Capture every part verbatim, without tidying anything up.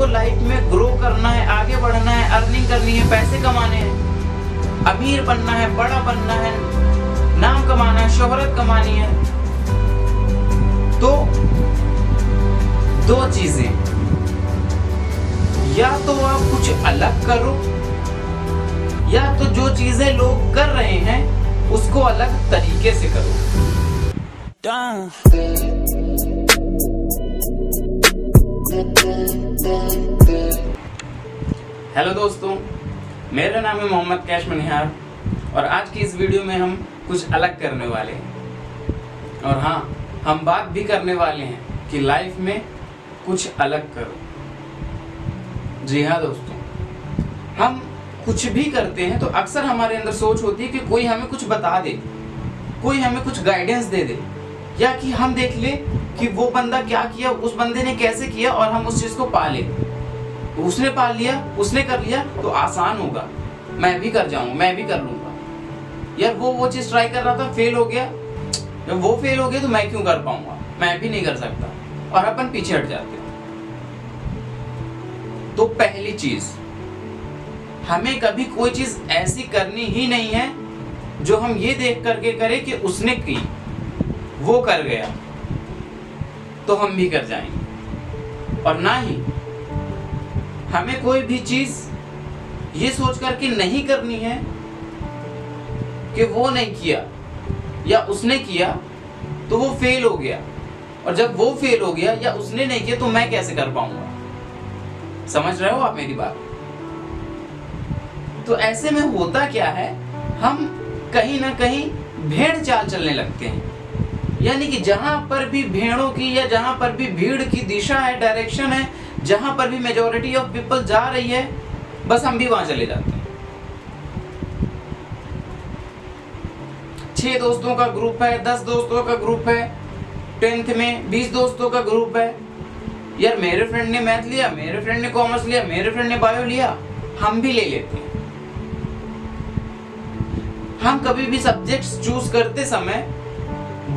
को लाइफ में ग्रो करना है, आगे बढ़ना है, अर्निंग करनी है, पैसे कमाने हैं, अमीर बनना है, बड़ा बनना है, नाम कमाना है, शोहरत कमानी है, तो दो चीजें, या तो आप कुछ अलग करो या तो जो चीजें लोग कर रहे हैं उसको अलग तरीके से करो। हेलो दोस्तों, मेरा नाम है मोहम्मद कैश मनिहार और आज की इस वीडियो में हम कुछ अलग करने वाले हैं। और हाँ, हम बात भी करने वाले हैं कि लाइफ में कुछ अलग करो। जी हाँ दोस्तों, हम कुछ भी करते हैं तो अक्सर हमारे अंदर सोच होती है कि कोई हमें कुछ बता दे, कोई हमें कुछ गाइडेंस दे दे, या कि हम देख ले कि वो बंदा क्या किया, उस बंदे ने कैसे किया और हम उस चीज़ को पा लें। उसने पा लिया, उसने कर लिया तो आसान होगा, मैं भी कर जाऊँ, मैं भी कर लूँगा। यार वो वो चीज़ ट्राई कर रहा था, फेल हो गया, जब वो फेल हो गया तो मैं क्यों कर पाऊँगा, मैं भी नहीं कर सकता, और अपन पीछे हट जाते। तो पहली चीज़, हमें कभी कोई चीज़ ऐसी करनी ही नहीं है जो हम ये देख करके करें कि उसने की, वो कर गया तो हम भी कर जाएंगे। और ना ही हमें कोई भी चीज़ ये सोच करके नहीं करनी है कि वो नहीं किया या उसने किया तो वो फेल हो गया, और जब वो फेल हो गया या उसने नहीं किया तो मैं कैसे कर पाऊंगा। समझ रहे हो आप मेरी बात? तो ऐसे में होता क्या है, हम कहीं ना कहीं भेड़ चाल चलने लगते हैं। यानी कि जहाँ पर भी भेड़ों की या जहाँ पर भी भीड़ की दिशा है, डायरेक्शन है, जहाँ पर भी मेजॉरिटी ऑफ पीपल जा रही है, बस हम भी वहाँ चले जाते हैं। छह दोस्तों का ग्रुप है, दस दोस्तों का ग्रुप है, टेंथ में बीस दोस्तों का ग्रुप है। यार मेरे फ्रेंड ने मैथ लिया, मेरे फ्रेंड ने कॉमर्स लिया, मेरे फ्रेंड ने बायो लिया, हम भी ले लेते हैं। हम कभी भी सब्जेक्ट्स चूज करते समय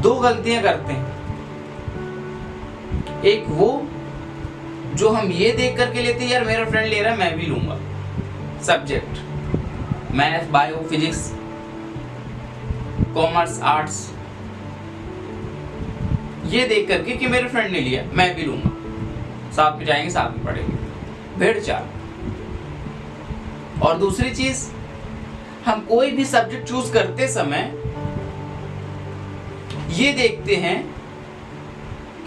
दो गलतियां करते हैं। एक वो जो हम ये देख करके लेते हैं, यार मेरा फ्रेंड ले रहा है मैं भी लूंगा subject, math, bio, physics, commerce, arts, ये देख करके कि मेरे फ्रेंड ने लिया मैं भी लूंगा, साथ में जाएंगे, साथ में पढ़ेंगे, भेड़ चाल। और दूसरी चीज, हम कोई भी सब्जेक्ट चूज करते समय ये देखते हैं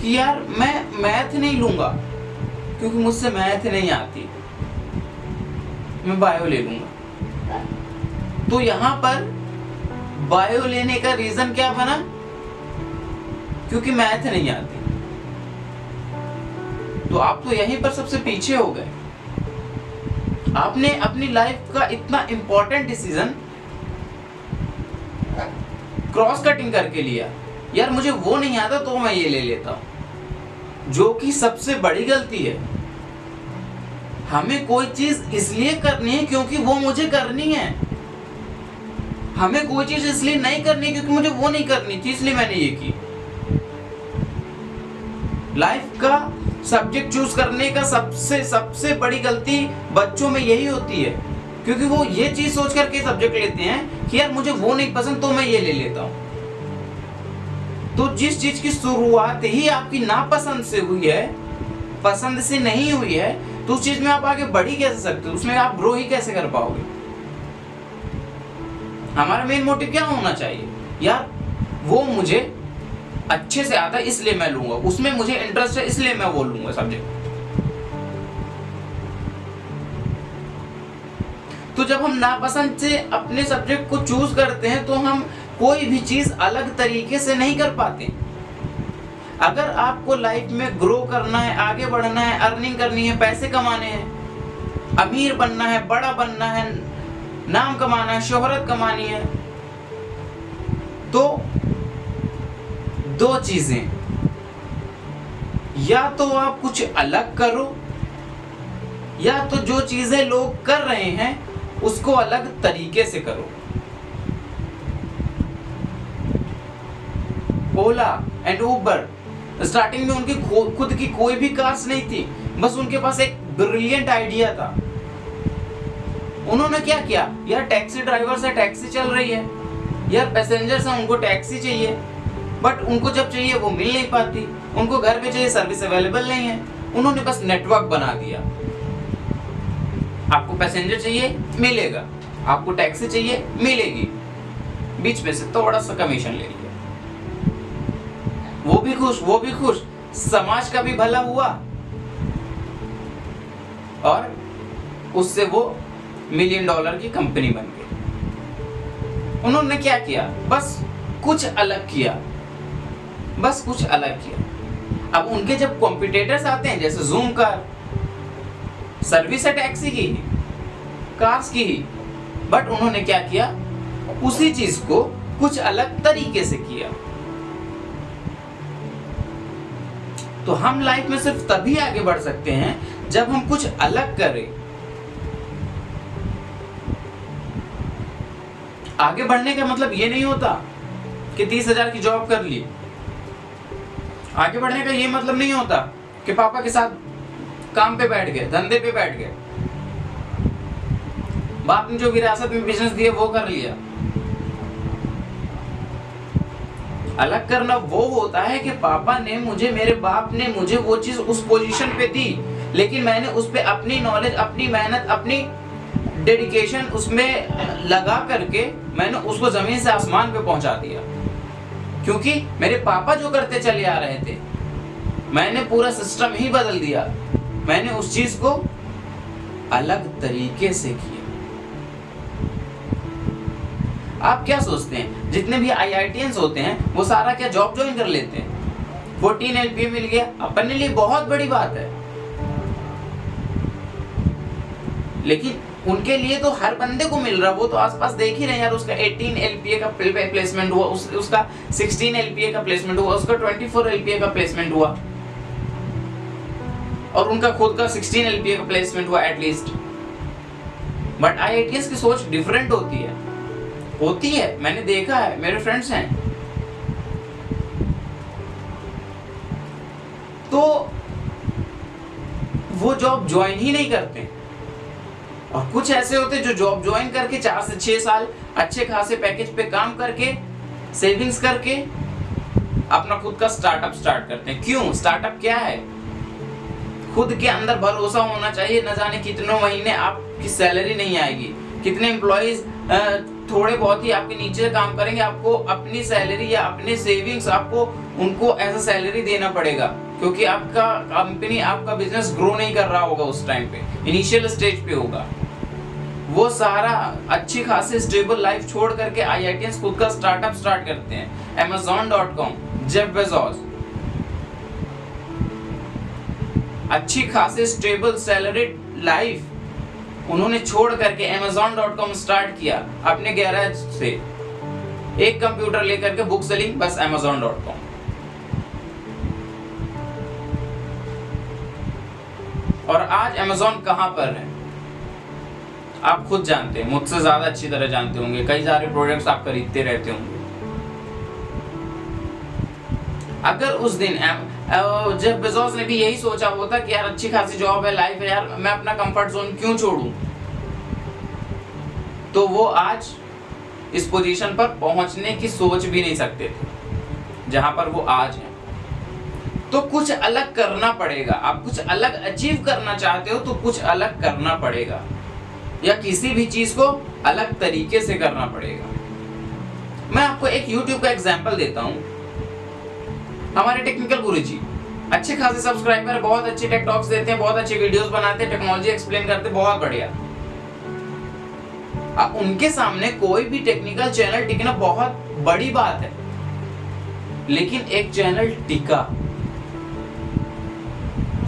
कि यार मैं मैथ नहीं लूंगा क्योंकि मुझसे मैथ नहीं आती, मैं बायो ले लूंगा। तो यहाँ पर बायो लेने का रीजन क्या बना, क्योंकि मैथ नहीं आती। तो आप तो यहीं पर सबसे पीछे हो गए। आपने अपनी लाइफ का इतना इंपॉर्टेंट डिसीजन क्रॉस कटिंग करके लिया, यार मुझे वो नहीं आता तो मैं ये ले लेता हूं, जो कि सबसे बड़ी गलती है। हमें कोई चीज इसलिए करनी है क्योंकि वो मुझे करनी है, हमें कोई चीज इसलिए नहीं करनी क्योंकि मुझे वो नहीं करनी थी इसलिए मैंने ये की। लाइफ का सब्जेक्ट चूज करने का सबसे सबसे बड़ी गलती बच्चों में यही होती है, क्योंकि वो ये चीज सोच करके सब्जेक्ट लेते हैं कि यार मुझे वो नहीं पसंद तो मैं ये ले लेता हूं। तो जिस चीज की शुरुआत ही आपकी नापसंद से हुई है, पसंद से नहीं हुई है, तो उस चीज में आप आगे बढ़ ही कैसे सकते हो, उसमें आप ग्रो ही कैसे कर पाओगे। हमारा मेन मोटिव क्या होना चाहिए, यार वो मुझे अच्छे से आता है इसलिए मैं लूंगा, उसमें मुझे इंटरेस्ट है इसलिए मैं वो लूंगा सब्जेक्ट। तो जब हम नापसंद से अपने सब्जेक्ट को चूज करते हैं तो हम कोई भी चीज अलग तरीके से नहीं कर पाते। अगर आपको लाइफ में ग्रो करना है, आगे बढ़ना है, अर्निंग करनी है, पैसे कमाने हैं, अमीर बनना है, बड़ा बनना है, नाम कमाना है, शोहरत कमानी है, तो दो चीजें, या तो आप कुछ अलग करो या तो जो चीजें लोग कर रहे हैं उसको अलग तरीके से करो। ओला एंड उबर स्टार्टिंग में उनकी खुद की कोई भी कार्स नहीं थी, बस उनके पास एक ब्रिलियंट आइडिया था। उन्होंने क्या किया, यार टैक्सी ड्राइवर से टैक्सी चल रही है, यार पैसेंजर्स हैं उनको टैक्सी चाहिए, बट उनको जब चाहिए वो मिल नहीं पाती, उनको घर पे चाहिए सर्विस अवेलेबल नहीं है, उन्होंने बस नेटवर्क बना दिया। आपको पैसेंजर चाहिए मिलेगा, आपको टैक्सी चाहिए मिलेगी, बीच में से थोड़ा सा कमीशन ले लिया, वो भी खुश वो भी खुश, समाज का भी भला हुआ और उससे वो मिलियन डॉलर की कंपनी बन गई। उन्होंने क्या किया, बस कुछ अलग किया, बस कुछ अलग किया। अब उनके जब कॉम्पिटिटर्स आते हैं, जैसे जूम कार, सर्विस है टैक्सी की, कार्स की ही, बट उन्होंने क्या किया, उसी चीज को कुछ अलग तरीके से किया। तो हम लाइफ में सिर्फ तभी आगे बढ़ सकते हैं जब हम कुछ अलग करें। आगे बढ़ने का मतलब ये नहीं होता कि तीस हजार की जॉब कर ली। आगे बढ़ने का ये मतलब नहीं होता कि पापा के साथ काम पे बैठ गए, धंधे पे बैठ गए, बाप ने जो विरासत में बिजनेस दिए वो कर लिया। अलग करना वो होता है कि पापा ने मुझे, मेरे बाप ने मुझे वो चीज उस पोजीशन पे दी, लेकिन मैंने उस पे अपनी नॉलेज, अपनी मेहनत, अपनी डेडिकेशन उसमें लगा करके मैंने उसको जमीन से आसमान पे पहुंचा दिया, क्योंकि मेरे पापा जो करते चले आ रहे थे मैंने पूरा सिस्टम ही बदल दिया। मैंने उस चीज को अलग तरीके से किया। आप क्या सोचते हैं, जितने भी आईआईटीएंस होते हैं वो सारा क्या जॉब ज्वाइन कर लेते हैं, फोर्टीन एलपीए मिल गया, अपने लिए बहुत बड़ी बात है, लेकिन उनके लिए तो हर बंदे को मिल रहा है, वो तो आसपास देख ही रहे हैं, यार उसका अठारह एलपीए का प्लेसमेंट हुआ, उस, उसका सोलह एलपीए का प्लेसमेंट हुआ, उसका चौबीस एलपीए का प्लेसमेंट हुआ और उनका खुद का सोलह एलपीए का प्लेसमेंट हुआ एटलीस्ट। बट आईआईटीएस की सोच डिफरेंट होती है, होती है, मैंने देखा है, मेरे फ्रेंड्स हैं। तो वो जॉब ज्वाइन ही नहीं करते, और कुछ ऐसे होते जो जॉब ज्वाइन करके चार से छह साल अच्छे खासे पैकेज पे काम करके सेविंग्स करके अपना खुद का स्टार्टअप स्टार्ट करते हैं। क्यों? स्टार्टअप क्या है, खुद के अंदर भरोसा होना चाहिए। न जाने कितनों महीने आपकी सैलरी नहीं आएगी, कितने एम्प्लॉयज थोड़े बहुत ही आपके नीचे काम करेंगे, आपको अपनी सैलरी या अपने सेविंग्स आपको उनको एज अ सैलरी देना पड़ेगा, क्योंकि आपका कंपनी, आपका बिजनेस ग्रो नहीं कर रहा होगा उस टाइम पे, इनिशियल स्टेज पे होगा। वो सारा अच्छी खासी स्टेबल लाइफ छोड़ करके आईआईटीएंस खुद का स्टार्टअप स्टार्ट करते हैं। amazon dot com, Jeff Bezos, अच्छी खासी स्टेबल सैलरीड लाइफ उन्होंने छोड़ करके amazon डॉट कॉम स्टार्ट किया अपने गैराज से, एक कंप्यूटर लेकर के, बुक सेलिंग, बस amazon डॉट कॉम। और आज Amazon कहाँ पर है आप खुद जानते हैं, मुझसे ज्यादा अच्छी तरह जानते होंगे, कई सारे प्रोडक्ट्स आप खरीदते रहते होंगे। अगर उस दिन जेफ बेजोस ने भी यही सोचा होता कि यार अच्छी खासी जॉब है, लाइफ है, यार मैं अपना कंफर्ट जोन क्यों छोड़ूं, तो वो आज इस पोजीशन पर पहुंचने की सोच भी नहीं सकते थे जहां पर वो आज है। तो कुछ अलग करना पड़ेगा। आप कुछ अलग अचीव करना चाहते हो तो कुछ अलग करना पड़ेगा, या किसी भी चीज को अलग तरीके से करना पड़ेगा। मैं आपको एक यूट्यूब का एग्जांपल देता हूं। हमारे टेक्निकल गुरुजी, अच्छे खासे सब्सक्राइबर, बहुत अच्छे टेक टॉक्स देते हैं, बहुत अच्छे वीडियोस बनाते हैं, टेक्नोलॉजी एक्सप्लेन करते, बहुत बढ़िया। अब उनके सामने कोई भी टेक्निकल चैनल टिकना बहुत बड़ी बात है, लेकिन एक चैनल टिका,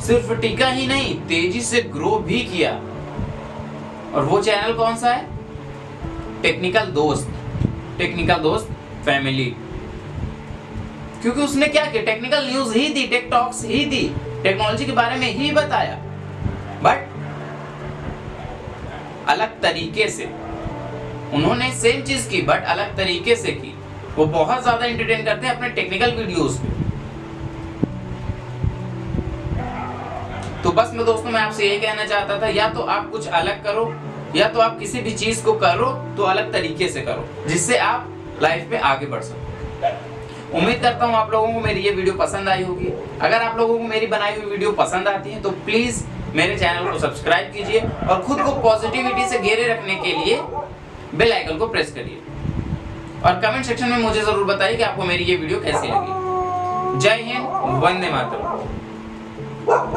सिर्फ टिका ही नहीं, तेजी से ग्रो भी किया। और वो चैनल कौन सा है, टेक्निकल दोस्त, टेक्निकल दोस्त फैमिली। क्योंकि उसने क्या किया, टेक्निकल न्यूज ही दी, टेक टॉक्स ही दी, टेक्नोलॉजी के बारे में ही बताया, बट अलग तरीके से। उन्होंने सेम चीज की बट अलग तरीके से की। वो बहुत ज्यादा एंटरटेन करते हैं अपने टेक्निकल वीडियोस पे। तो बस मैं दोस्तों मैं आपसे यही कहना चाहता था, या तो आप कुछ अलग करो या तो आप किसी भी चीज को करो तो अलग तरीके से करो, जिससे आप लाइफ में आगे बढ़ सको। उम्मीद करता हूँ आप लोगों को मेरी ये वीडियो पसंद आई होगी। अगर आप लोगों को मेरी बनाई हुई वीडियो पसंद आती है तो प्लीज मेरे चैनल को सब्सक्राइब कीजिए और खुद को पॉजिटिविटी से घेरे रखने के लिए बेल आइकन को प्रेस करिए, और कमेंट सेक्शन में मुझे जरूर बताइए कि आपको मेरी ये वीडियो कैसी लगी। जय हिंद, वंदे मातरम।